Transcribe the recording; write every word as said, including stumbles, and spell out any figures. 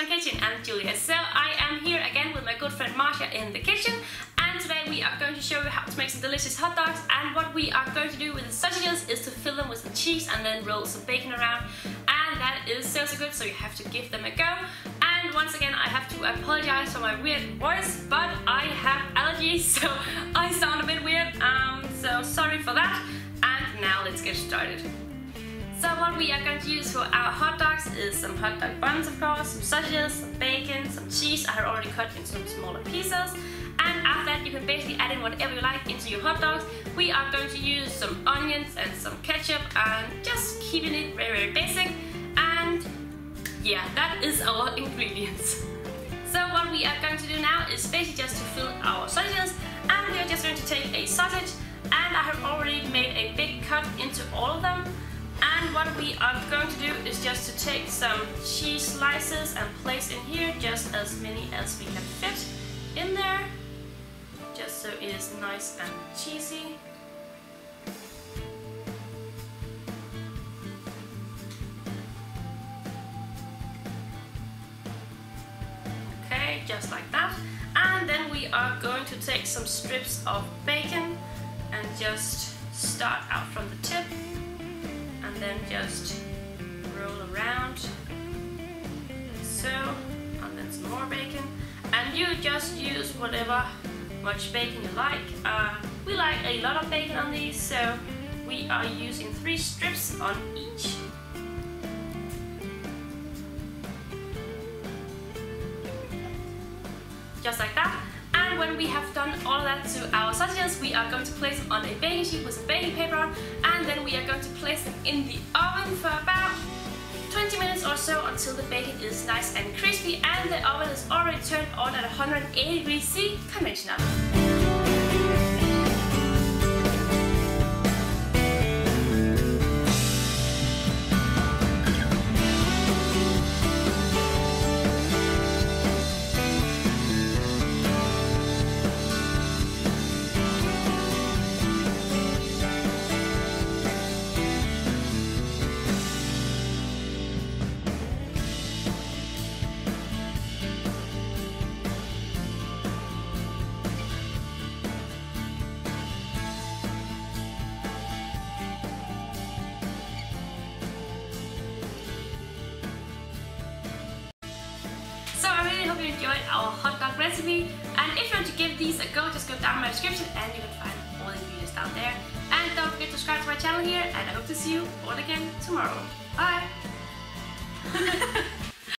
My Kitchen. I'm Julia. So I am here again with my good friend Marsha in the kitchen, and today we are going to show you how to make some delicious hot dogs. And what we are going to do with the sausages is to fill them with some cheese and then roll some bacon around, and that is so so good, so you have to give them a go. And once again I have to apologize for my weird voice, but I have allergies, so I sound a bit weird, um, so sorry for that. And now let's get started. So what we are going to use for our hot dogs is some hot dog buns, of course, some sausages, some bacon, some cheese I had already cut into some smaller pieces, and after that you can basically add in whatever you like into your hot dogs. We are going to use some onions and some ketchup, and just keeping it very very basic, and yeah, that is our ingredients. So what we are going to do now is basically just to fill our sausages, and we are just going to take a sausage, and I have already made a big cut into all of them. And what we are going to do is just to take some cheese slices and place in here just as many as we can fit in there, just so it is nice and cheesy. Okay, just like that. And then we are going to take some strips of bacon and just start out from the tip, and then just roll around like so, and then some more bacon. And you just use whatever much bacon you like. Uh, we like a lot of bacon on these, so we are using three strips on each. Just like that. And when we have done all that to our sausages, we are going to place them on a baking sheet with some baking paper on, and then we are going to place them in the oven for about twenty minutes or so until the bacon is nice and crispy, and the oven is already turned on at one hundred eighty degrees C conventional. Hope you enjoyed our hot dog recipe, and if you want to give these a go, just go down in my description and you can find all the videos down there. And don't forget to subscribe to my channel here, and I hope to see you all again tomorrow. Bye!